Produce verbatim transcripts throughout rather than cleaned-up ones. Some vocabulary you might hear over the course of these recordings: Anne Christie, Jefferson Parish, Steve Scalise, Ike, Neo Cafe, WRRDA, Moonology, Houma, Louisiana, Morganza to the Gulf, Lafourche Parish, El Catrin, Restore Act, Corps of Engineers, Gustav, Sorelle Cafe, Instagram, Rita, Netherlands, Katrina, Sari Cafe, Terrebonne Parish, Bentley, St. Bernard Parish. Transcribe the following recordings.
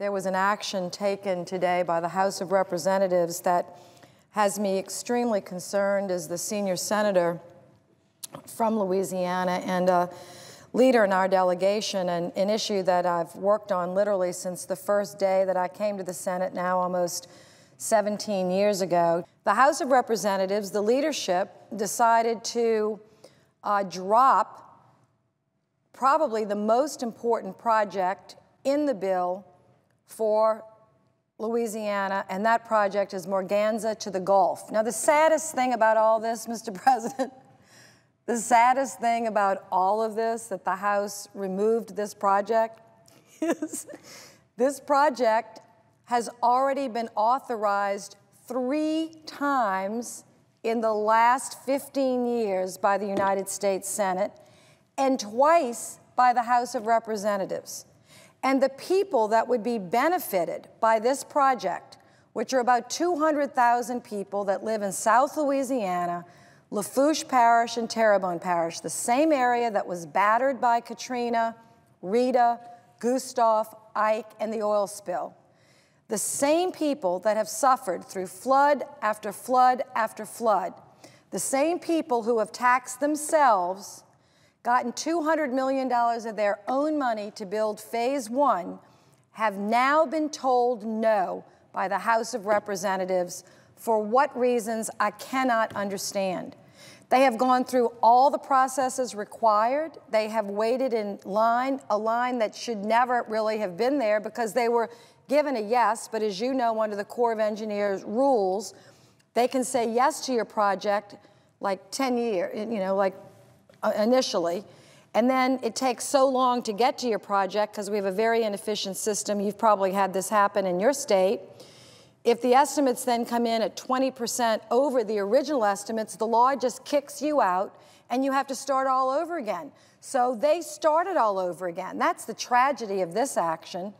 There was an action taken today by the House of Representatives that has me extremely concerned as the senior senator from Louisiana and a leader in our delegation, and an issue that I've worked on literally since the first day that I came to the Senate, now almost seventeen years ago. The House of Representatives, the leadership, decided to uh, drop probably the most important project in the bill for Louisiana, and that project is Morganza to the Gulf. Now, the saddest thing about all this, Mister President, the saddest thing about all of this, that the House removed this project, is this project has already been authorized three times in the last fifteen years by the United States Senate, and twice by the House of Representatives. And the people that would be benefited by this project, which are about two hundred thousand people that live in South Louisiana, Lafourche Parish and Terrebonne Parish, the same area that was battered by Katrina, Rita, Gustav, Ike, and the oil spill. The same people that have suffered through flood after flood after flood. The same people who have taxed themselves, gotten two hundred million dollars of their own money to build phase one, have now been told no by the House of Representatives for what reasons I cannot understand. They have gone through all the processes required. They have waited in line, a line that should never really have been there because they were given a yes, but as you know, under the Corps of Engineers rules, they can say yes to your project like ten years, you know, like initially, and then it takes so long to get to your project because we have a very inefficient system. You've probably had this happen in your state. If the estimates then come in at twenty percent over the original estimates, the law just kicks you out and you have to start all over again. So they started all over again. That's the tragedy of this action.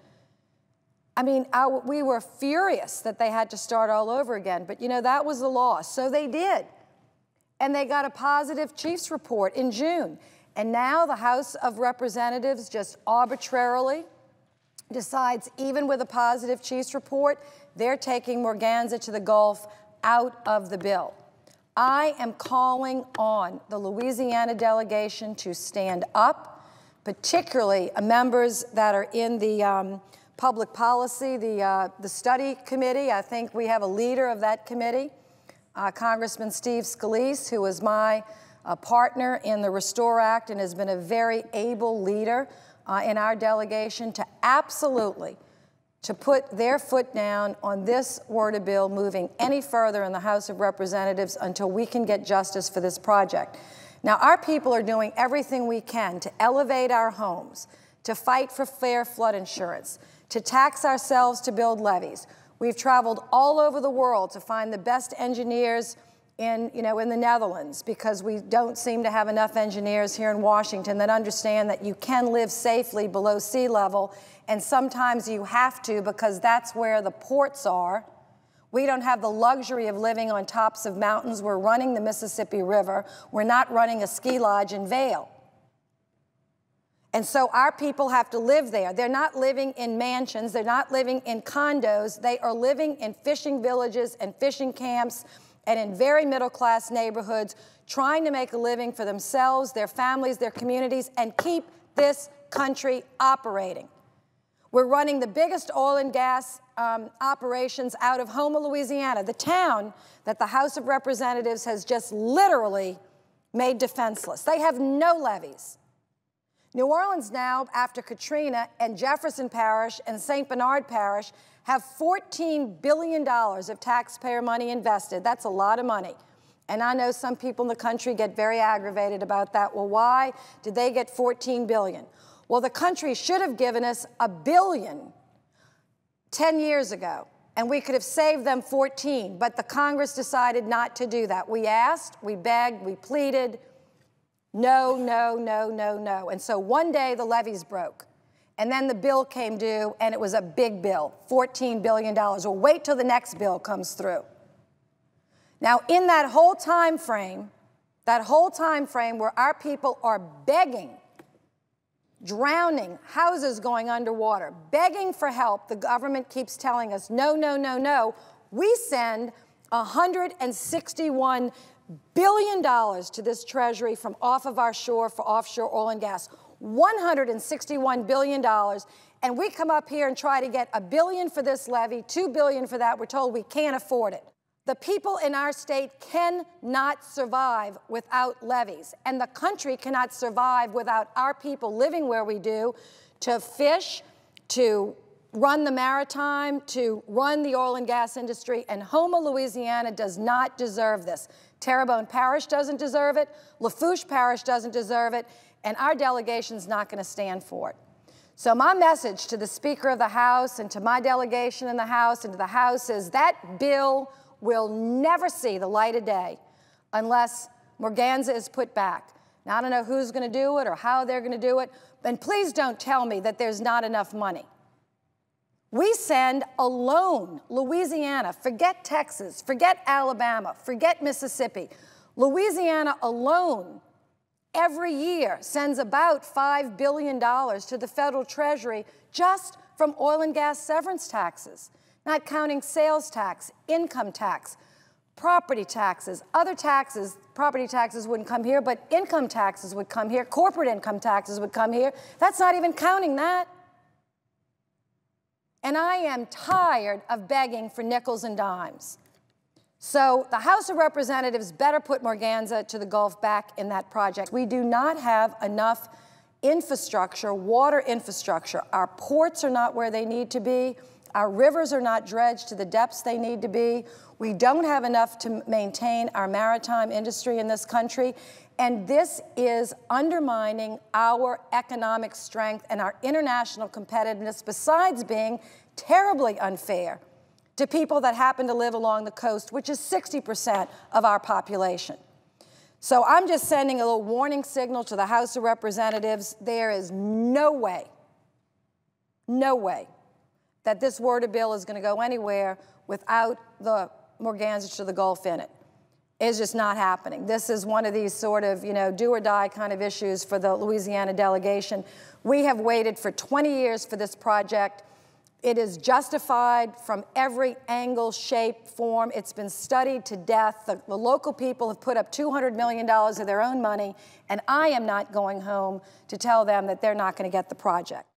I mean, I, we were furious that they had to start all over again, but you know, that was the law, so they did. And they got a positive chief's report in June. And now the House of Representatives just arbitrarily decides, even with a positive chief's report, they're taking Morganza to the Gulf out of the bill. I am calling on the Louisiana delegation to stand up, particularly members that are in the um, public policy, the, uh, the study committee. I think we have a leader of that committee. Uh, Congressman Steve Scalise, who is my uh, partner in the Restore Act and has been a very able leader uh, in our delegation, to absolutely to put their foot down on this WRRDA bill moving any further in the House of Representatives until we can get justice for this project. Now, our people are doing everything we can to elevate our homes, to fight for fair flood insurance, to tax ourselves to build levees. We've traveled all over the world to find the best engineers in, you know, in the Netherlands, because we don't seem to have enough engineers here in Washington that understand that you can live safely below sea level, and sometimes you have to because that's where the ports are. We don't have the luxury of living on tops of mountains. We're running the Mississippi River. We're not running a ski lodge in Vail. And so our people have to live there. They're not living in mansions. They're not living in condos. They are living in fishing villages and fishing camps and in very middle-class neighborhoods, trying to make a living for themselves, their families, their communities, and keep this country operating. We're running the biggest oil and gas um, operations out of Houma, Louisiana, the town that the House of Representatives has just literally made defenseless. They have no levees. New Orleans now, after Katrina, and Jefferson Parish and Saint Bernard Parish have fourteen billion dollars of taxpayer money invested. That's a lot of money. And I know some people in the country get very aggravated about that. Well, why did they get fourteen billion dollars? Well, the country should have given us a billion ten years ago, and we could have saved them fourteen, but the Congress decided not to do that. We asked, we begged, we pleaded. No, no, no, no, no. And so one day the levees broke, and then the bill came due, and it was a big bill, fourteen billion dollars. Well, wait till the next bill comes through. Now, in that whole time frame, that whole time frame where our people are begging drowning, houses going underwater, begging for help. The government keeps telling us, no, no, no, no. We send one hundred sixty-one billion dollars to this treasury from off of our shore for offshore oil and gas. one hundred sixty-one billion dollars. And we come up here and try to get a billion for this levy, two billion for that. We're told we can't afford it. The people in our state cannot survive without levies, and the country cannot survive without our people living where we do to fish, to run the maritime, to run the oil and gas industry, and Houma, Louisiana does not deserve this. Terrebonne Parish doesn't deserve it, Lafourche Parish doesn't deserve it, and our delegation's not gonna stand for it. So my message to the Speaker of the House and to my delegation in the House and to the House is that bill will never see the light of day unless Morganza is put back. Now, I don't know who's gonna do it or how they're gonna do it, and please don't tell me that there's not enough money. We send alone Louisiana, forget Texas, forget Alabama, forget Mississippi. Louisiana alone every year sends about five billion dollars to the federal treasury just from oil and gas severance taxes, not counting sales tax, income tax, property taxes, other taxes. Property taxes wouldn't come here, but income taxes would come here, corporate income taxes would come here. That's not even counting that. And I am tired of begging for nickels and dimes. So the House of Representatives better put Morganza to the Gulf back in that project. We do not have enough infrastructure, water infrastructure. Our ports are not where they need to be. Our rivers are not dredged to the depths they need to be. We don't have enough to maintain our maritime industry in this country. And this is undermining our economic strength and our international competitiveness, besides being terribly unfair to people that happen to live along the coast, which is sixty percent of our population. So I'm just sending a little warning signal to the House of Representatives. There is no way, no way that this WRRDA bill is gonna go anywhere without the Morganza to the Gulf in it. It's just not happening. This is one of these sort of, you know, do or die kind of issues for the Louisiana delegation. We have waited for twenty years for this project. It is justified from every angle, shape, form. It's been studied to death. The, the local people have put up two hundred million dollars of their own money, and I am not going home to tell them that they're not gonna get the project.